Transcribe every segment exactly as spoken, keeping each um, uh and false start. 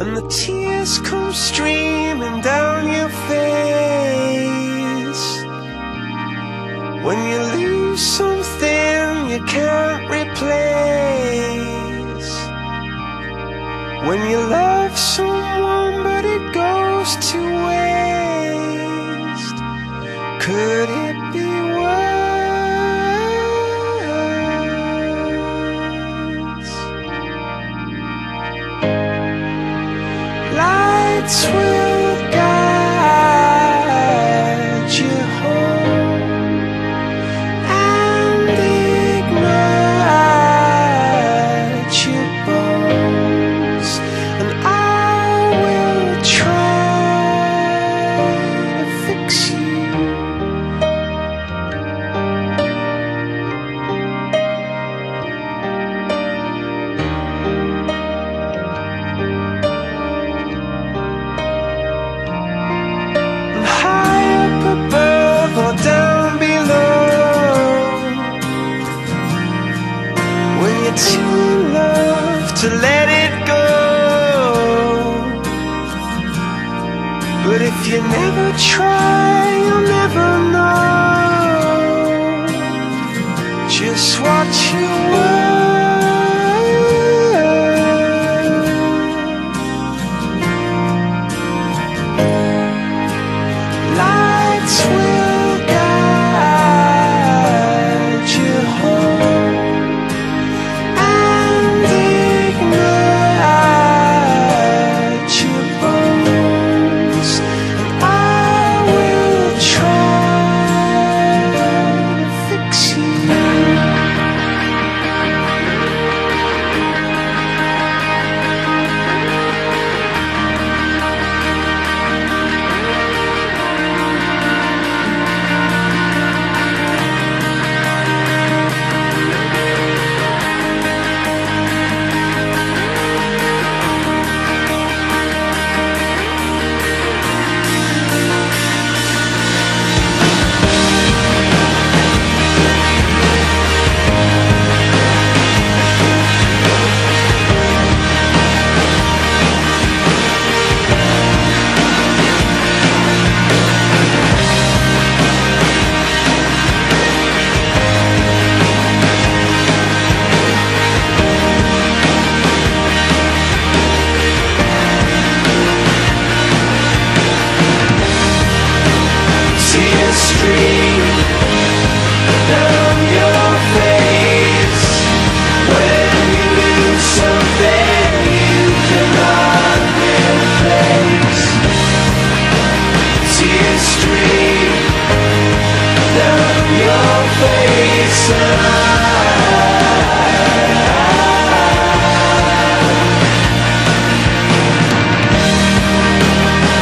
and the tears come streaming down your face. When you lose something you can't replace, when you love someone but it goes to waste, could it be worse? Lights will guide you home and ignite your bones, and I will try to fix you. Too love to let it go, but if you never try, you'll never know. Just watch your world. Lights will guide you home down your face. When you lose something you cannot replace, tears stream down your face, and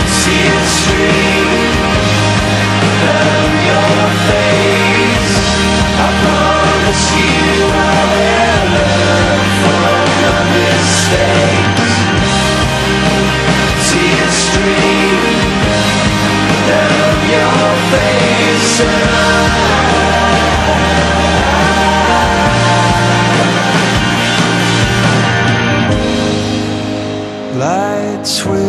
I see it stream down your face. I promise you I will learn from your mistakes. Tears stream down your face, and I, lights will